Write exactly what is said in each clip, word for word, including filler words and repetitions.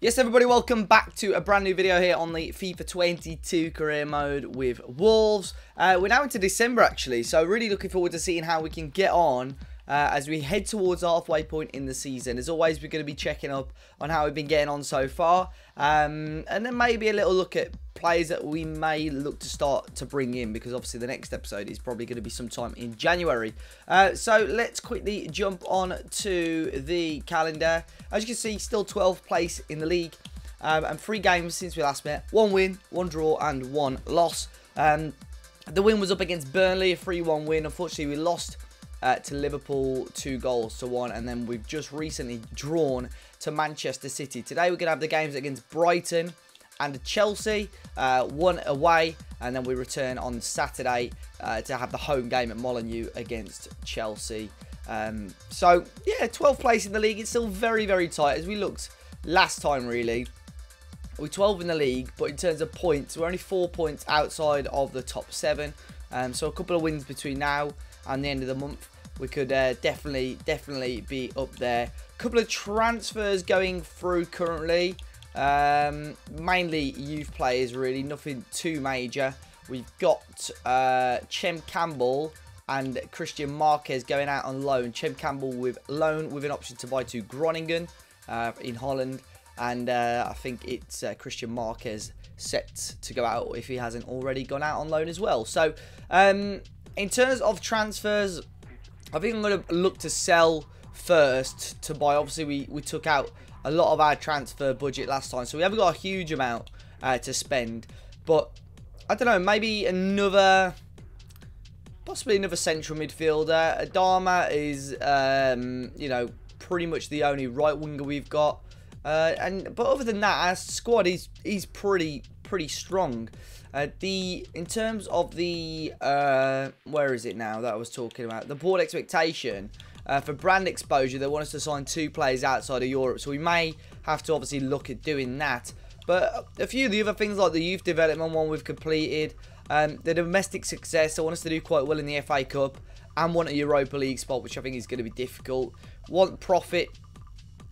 Yes, everybody, welcome back to a brand new video here on the FIFA twenty-two career mode with Wolves. Uh, we're now into December, actually, so really looking forward to seeing how we can get on uh, as we head towards our halfway point in the season. As always, we're going to be checking up on how we've been getting on so far, um, and then maybe a little look at players that we may look to start to bring in, because obviously the next episode is probably going to be sometime in January. Uh, so let's quickly jump on to the calendar. As you can see, still twelfth place in the league, um, and three games since we last met: one win, one draw, and one loss. Um, the win was up against Burnley, a three one win. Unfortunately, we lost uh, to Liverpool two goals to one, and then we've just recently drawn to Manchester City. Today, we're going to have the games against Brighton and Chelsea, uh, one away, and then we return on Saturday uh, to have the home game at Molyneux against Chelsea. Um, so, yeah, twelfth place in the league. It's still very, very tight. As we looked last time, really, we're twelfth in the league, but in terms of points, we're only four points outside of the top seven. Um, so a couple of wins between now and the end of the month, we could uh, definitely, definitely be up there. A couple of transfers going through currently. Um, mainly youth players, really, nothing too major. We've got uh, Cem Campbell and Christian Marquez going out on loan. Cem Campbell with loan with an option to buy to Groningen uh, in Holland, and uh, I think it's uh, Christian Marquez set to go out if he hasn't already gone out on loan as well. So um, in terms of transfers, I think I'm going to look to sell first to buy. Obviously, we, we took out a lot of our transfer budget last time, so we haven't got a huge amount uh, to spend. But I don't know, maybe another, possibly another central midfielder. Adama is, um, you know, pretty much the only right winger we've got. Uh, and but other than that, our squad is is pretty pretty strong. Uh, the in terms of the uh, where is it now that I was talking about the board expectation. Uh, for brand exposure, they want us to sign two players outside of Europe, so we may have to obviously look at doing that. But a few of the other things, like the youth development one we've completed, um, the domestic success, they want us to do quite well in the F A Cup, and want a Europa League spot, which I think is going to be difficult. Want profit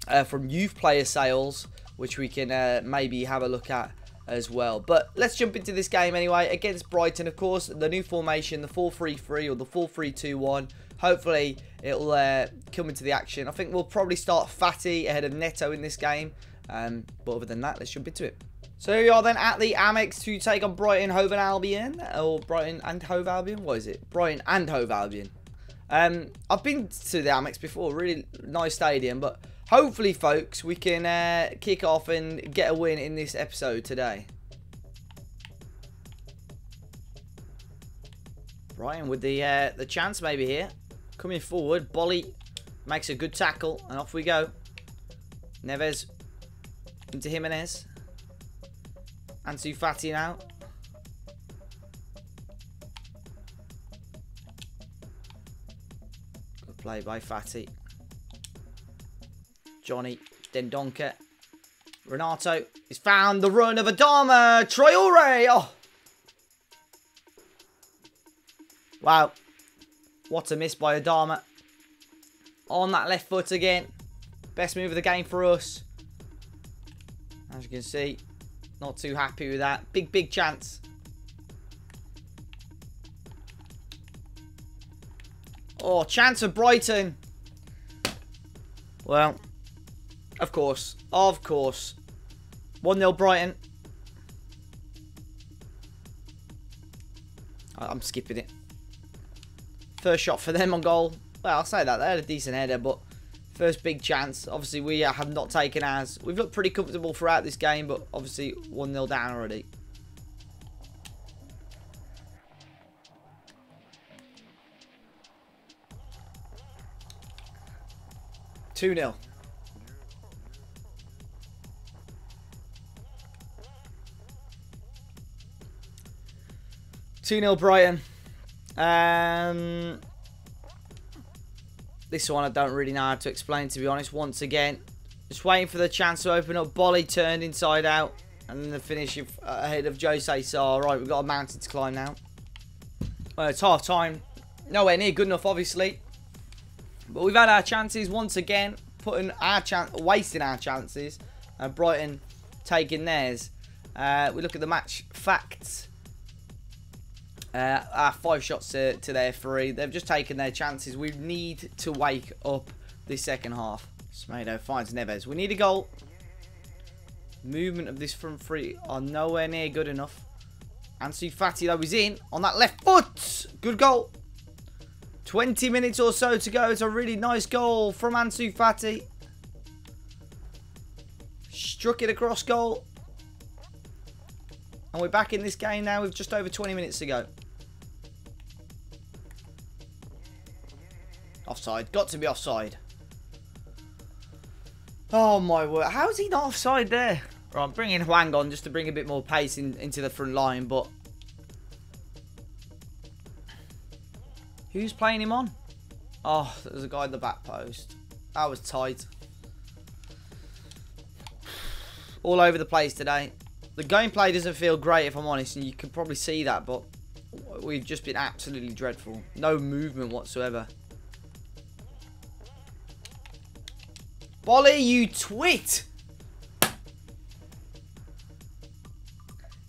uh, from youth player sales, which we can uh, maybe have a look at as well. But let's jump into this game anyway, against Brighton, of course, the new formation, the four three three or the four three two one. Hopefully, it'll uh, come into the action. I think we'll probably start Fatty ahead of Neto in this game. Um, but other than that, let's jump into it. So here we are then at the Amex to take on Brighton Hove Albion. Or Brighton and Hove Albion? What is it? Brighton and Hove Albion. Um, I've been to the Amex before. Really nice stadium. But hopefully, folks, we can uh, kick off and get a win in this episode today. Brighton with the, uh, the chance maybe here. Coming forward, Bolly makes a good tackle, and off we go. Neves into Jimenez. Ansu Fati now. Good play by Fati. Johnny Dendoncker. Renato is found the run of Adama Traoré. Oh, wow. What a miss by Adama. On that left foot again. Best move of the game for us. As you can see, not too happy with that. Big, big chance. Oh, chance for Brighton. Well, of course. Of course. one nil Brighton. I'm skipping it. First shot for them on goal. Well, I'll say that. They had a decent header, but first big chance. Obviously, we have not taken ours. We've looked pretty comfortable throughout this game, but obviously one nil down already. two nil. two nil Brighton. Um, this one I don't really know how to explain, to be honest. Once again, just waiting for the chance to open up. Bolly turned inside out, and then the finish ahead of Jose Sa. Right, we've got a mountain to climb now. Well, it's half time. Nowhere near good enough, obviously. But we've had our chances once again, putting our chance, wasting our chances. and Brighton taking theirs. Uh, we look at the match facts. Uh, our five shots to, to their three. They've just taken their chances. We need to wake up this second half. Semedo finds Neves. We need a goal. Movement of this front three are nowhere near good enough. Ansu Fati, though, is in on that left foot. Good goal. twenty minutes or so to go. It's a really nice goal from Ansu Fati. Struck it across goal. And we're back in this game now with just over twenty minutes to go. Offside. Got to be offside. Oh, my word. How is he not offside there? Right, I'm bringing Hwang on just to bring a bit more pace in, into the front line, but... who's playing him on? Oh, there's a guy in the back post. That was tight. All over the place today. The gameplay doesn't feel great, if I'm honest, and you can probably see that, but we've just been absolutely dreadful. No movement whatsoever. Bolly, you twit!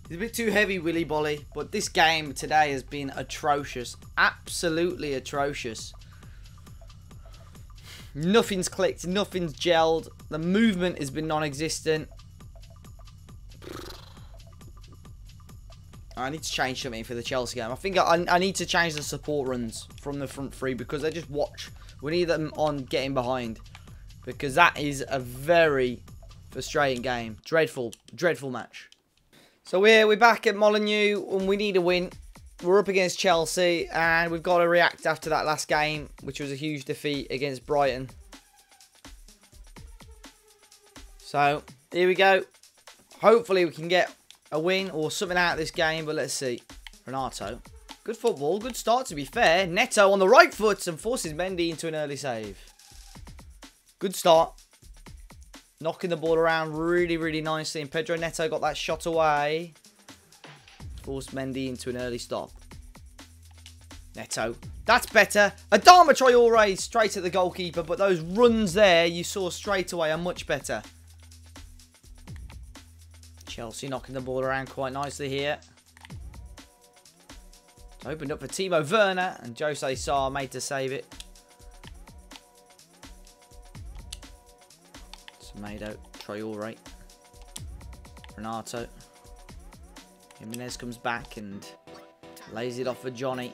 He's a bit too heavy, Willy Boly, but this game today has been atrocious. Absolutely atrocious. Nothing's clicked. Nothing's gelled. The movement has been non-existent. I need to change something for the Chelsea game. I think I, I need to change the support runs from the front three because they just watch. We need them on getting behind because that is a very frustrating game. Dreadful, dreadful match. So we're, we're back at Molyneux and we need a win. We're up against Chelsea and we've got to react after that last game, which was a huge defeat against Brighton. So here we go. Hopefully we can get a win or something out of this game, but let's see. Renato. Good football. Good start, to be fair. Neto on the right foot and forces Mendy into an early save. Good start. Knocking the ball around really, really nicely. And Pedro Neto got that shot away. Forced Mendy into an early stop. Neto. That's better. Adama Traoré straight at the goalkeeper. But those runs there you saw straight away are much better. Chelsea knocking the ball around quite nicely here. Opened up for Timo Werner. And Jose Sa made to save it. Semedo, Traoré, Renato. Jimenez comes back and lays it off for Johnny.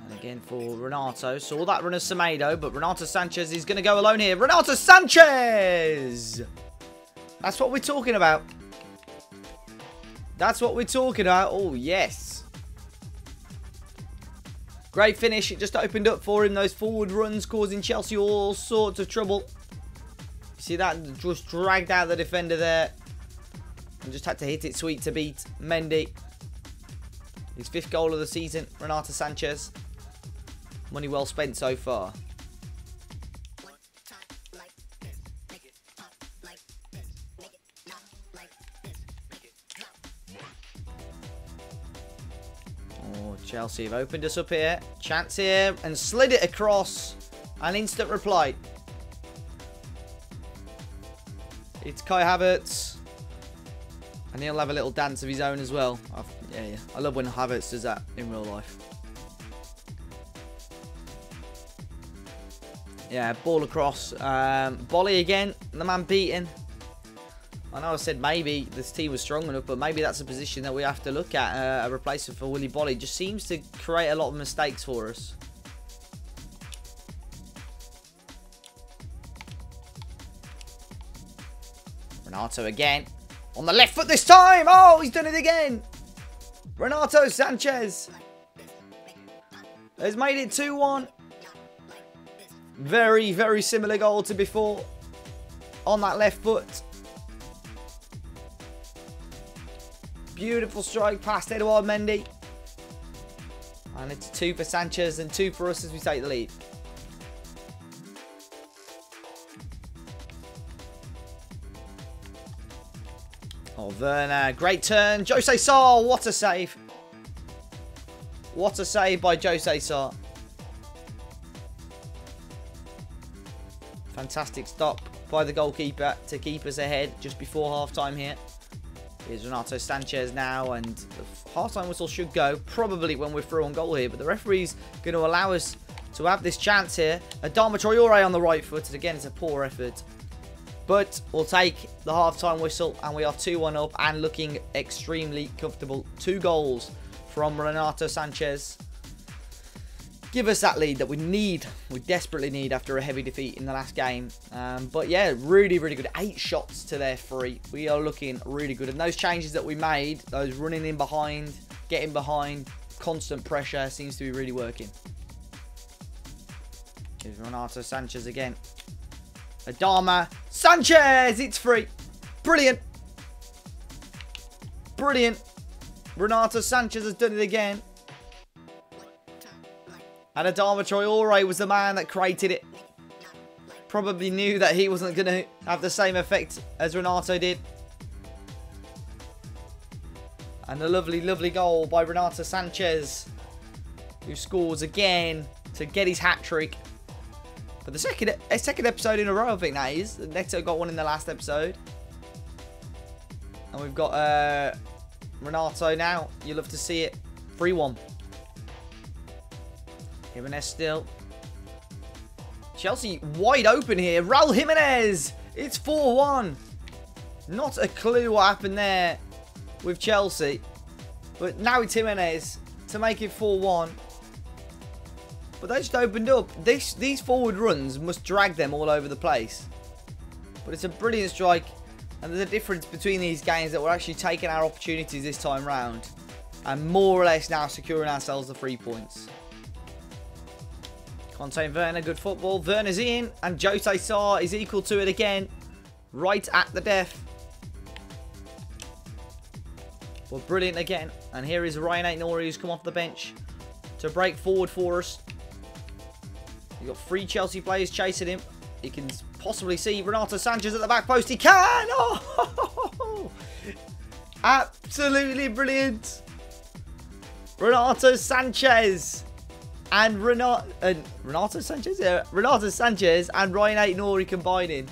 And again for Renato. Saw that run of Semedo, but Renato Sanchez is going to go alone here. Renato Sanchez! That's what we're talking about. That's what we're talking about. Oh, yes. Great finish. It just opened up for him. Those forward runs causing Chelsea all sorts of trouble. See that? Just dragged out the defender there. And just had to hit it sweet to beat Mendy. His fifth goal of the season. Renato Sanchez. Money well spent so far. Chelsea have opened us up here. Chance here. And slid it across. An instant reply. It's Kai Havertz. And he'll have a little dance of his own as well. I've, yeah, yeah. I love when Havertz does that in real life. Yeah, ball across. Um, Bolly again. The man beaten. I know I said maybe this team was strong enough, but maybe that's a position that we have to look at. Uh, a replacement for Willy Boly just seems to create a lot of mistakes for us. Renato again. On the left foot this time! Oh, he's done it again! Renato Sanchez has made it two one. Very, very similar goal to before. On that left foot. Beautiful strike past Eduard Mendy. And it's two for Sanchez and two for us as we take the lead. Oh, Werner. Great turn. Jose Sa. What a save. What a save by Jose Sa. Fantastic stop by the goalkeeper to keep us ahead just before half-time here. Here's Renato Sanchez now, and the half-time whistle should go probably when we're through on goal here, but the referee's going to allow us to have this chance here. Adama Traoré on the right foot, and again, it's a poor effort. But we'll take the half-time whistle, and we are two one up and looking extremely comfortable. Two goals from Renato Sanchez. Give us that lead that we need, we desperately need after a heavy defeat in the last game. Um, but yeah, really, really good. Eight shots to their three. We are looking really good. And those changes that we made, those running in behind, getting behind, constant pressure seems to be really working. Here's Renato Sanchez again. Adama Sanchez, it's free. Brilliant. Brilliant. Renato Sanchez has done it again. And Adama Traoré was the man that created it. Probably knew that he wasn't going to have the same effect as Renato did. And a lovely, lovely goal by Renato Sanchez, who scores again to get his hat-trick. For the second, second episode in a row, I think that is. Neto got one in the last episode. And we've got uh, Renato now. You'll love to see it. three one. Jimenez still. Chelsea wide open here. Raul Jimenez. It's four one. Not a clue what happened there with Chelsea. But now it's Jimenez to make it four one. But they just opened up. This, these forward runs must drag them all over the place. But it's a brilliant strike. And there's a difference between these games that we're actually taking our opportunities this time round. And more or less now securing ourselves the three points. Conte and Werner, good football. Werner's in, and Jose Sa is equal to it again. Right at the death. Well, brilliant again. And here is Ryan Ait-Nouri, who's come off the bench to break forward for us. You've got three Chelsea players chasing him. He can possibly see Renato Sanchez at the back post. He can! Oh! Absolutely brilliant. Renato Sanchez. And Renato, uh, Renato Sanchez? Yeah, Renato Sanchez and Ryan Ait-Nouri combining.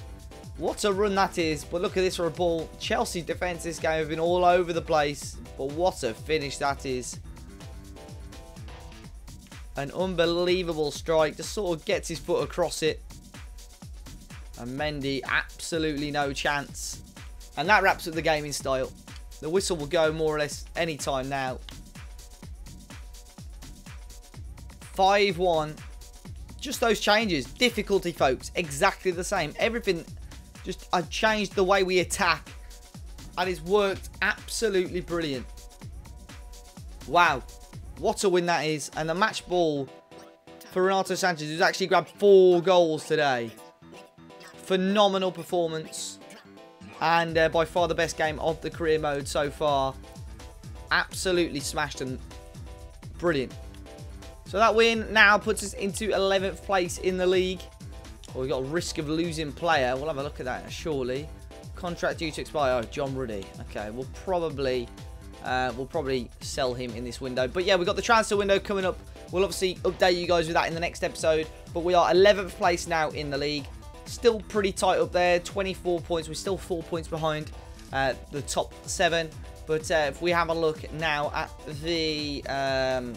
What a run that is. But look at this for a ball. Chelsea defence this game have been all over the place. But what a finish that is. An unbelievable strike. Just sort of gets his foot across it. And Mendy, absolutely no chance. And that wraps up the game in style. The whistle will go more or less any time now. five one. Just those changes. Difficulty, folks. Exactly the same. Everything. Just, I've changed the way we attack. And it's worked absolutely brilliant. Wow. What a win that is. And the match ball for Renato Sanchez, who's actually grabbed four goals today. Phenomenal performance. And uh, by far the best game of the career mode so far. Absolutely smashed them. Brilliant. So that win now puts us into eleventh place in the league. Well, we've got a risk of losing player. We'll have a look at that shortly. Contract due to expire. Oh, John Ruddy. Okay, we'll probably uh, we'll probably sell him in this window. But yeah, we've got the transfer window coming up. We'll obviously update you guys with that in the next episode. But we are eleventh place now in the league. Still pretty tight up there. twenty-four points. We're still four points behind uh, the top seven. But uh, if we have a look now at the... Um,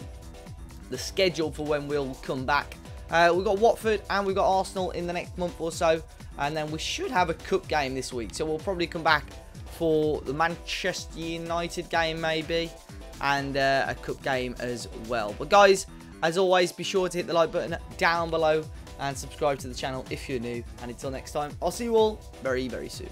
the schedule for when we'll come back. Uh, we've got Watford and we've got Arsenal in the next month or so. And then we should have a cup game this week. So we'll probably come back for the Manchester United game maybe. And uh, a cup game as well. But guys, as always, be sure to hit the like button down below. And subscribe to the channel if you're new. And until next time, I'll see you all very, very soon.